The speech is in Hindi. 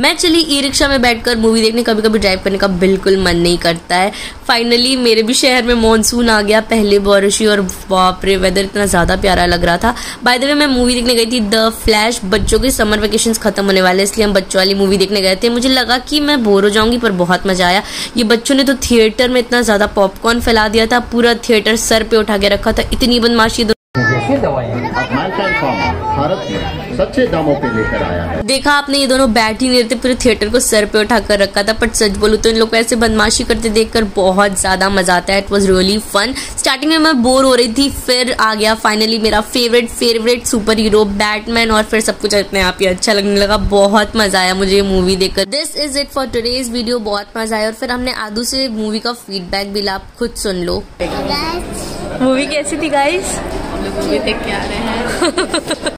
मैं चली ई रिक्शा में बैठकर मूवी देखने। कभी कभी ड्राइव करने का बिल्कुल मन नहीं करता है। फाइनली मेरे भी शहर में मॉनसून आ गया, पहले बारिश हुई और बाप रे वेदर इतना ज़्यादा प्यारा लग रहा था। बाय द वे मैं मूवी देखने गई थी द फ्लैश। बच्चों के समर वेकेशंस खत्म होने वाले, इसलिए हम बच्चों वाली मूवी देखने गए थे। मुझे लगा कि मैं बोर हो जाऊँगी पर बहुत मज़ा आया। ये बच्चों ने तो थिएटर में इतना ज़्यादा पॉपकॉर्न फैला दिया था, पूरा थिएटर सर पर उठा के रखा था। इतनी बदमाशी भारत में सच्चे दामों पे लेकर आया है। देखा आपने, ये दोनों बैठ ही नहीं रहते, पूरे थिएटर को सर पे उठा कर रखा था। बट सच बोलूं तो इन लोग को ऐसे बदमाशी करते देखकर बहुत ज्यादा मजा आता है। It was really fun. Starting में मैं बोर हो रही थी, फिर आ गया फाइनली मेरा फेवरेट सुपर हीरो बैटमैन, और फिर सब कुछ अपने आप ही अच्छा लगने लगा। बहुत मजा आया मुझे मूवी देखकर। This is it for today's video. बहुत मजा आया और फिर हमने आदू से मूवी का फीडबैक भी ला, खुद सुन लो। मूवी कैसी थी गाइस? हम लोग मूवी देख के आ रहे हैं।